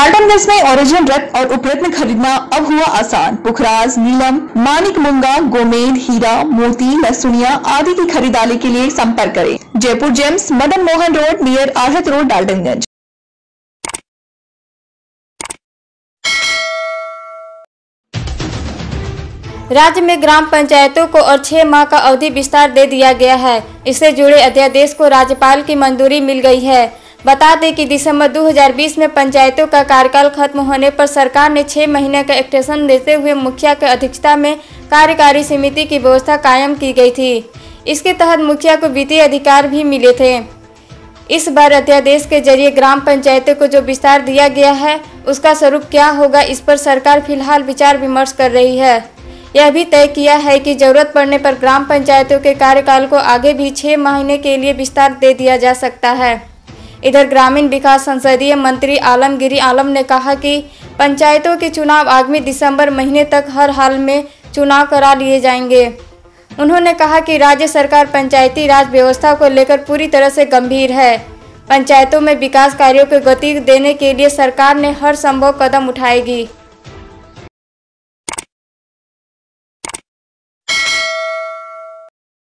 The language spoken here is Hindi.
डाल्टनगंज में ओरिजिन रत्न और उपरत्न खरीदना अब हुआ आसान। पुखराज, नीलम, मानिक मुंगा, गोमेद, हीरा, मोती, लहसुनिया आदि की खरीदारी के लिए संपर्क करें। Jaipur gems, Madan Mohan road, near आहत रोड, डाल्टनगंज। राज्य में ग्राम पंचायतों को और 6 माह का अवधि विस्तार दे दिया गया है। इससे जुड़े अध्यादेश को राज्यपाल की मंजूरी मिल गई है। बता दें कि दिसंबर 2020 में पंचायतों का कार्यकाल खत्म होने पर सरकार ने 6 महीने का एक्सटेंशन देते हुए मुखिया की अध्यक्षता में कार्यकारी समिति की व्यवस्था कायम की गई थी। इसके तहत मुखिया को वित्तीय अधिकार भी मिले थे। इस बार अध्यादेश के जरिए ग्राम पंचायतों को जो विस्तार दिया गया है उसका स्वरूप क्या होगा, इस पर सरकार फिलहाल विचार विमर्श कर रही है। यह भी तय किया है कि जरूरत पड़ने पर ग्राम पंचायतों के कार्यकाल को आगे भी 6 महीने के लिए विस्तार दे दिया जा सकता है। इधर ग्रामीण विकास संसदीय मंत्री आलमगीर आलम ने कहा कि पंचायतों के चुनाव आगामी दिसंबर महीने तक हर हाल में चुनाव करा लिए जाएंगे। उन्होंने कहा कि राज्य सरकार पंचायती राज व्यवस्था को लेकर पूरी तरह से गंभीर है। पंचायतों में विकास कार्यों को गति देने के लिए सरकार ने हर संभव कदम उठाएगी।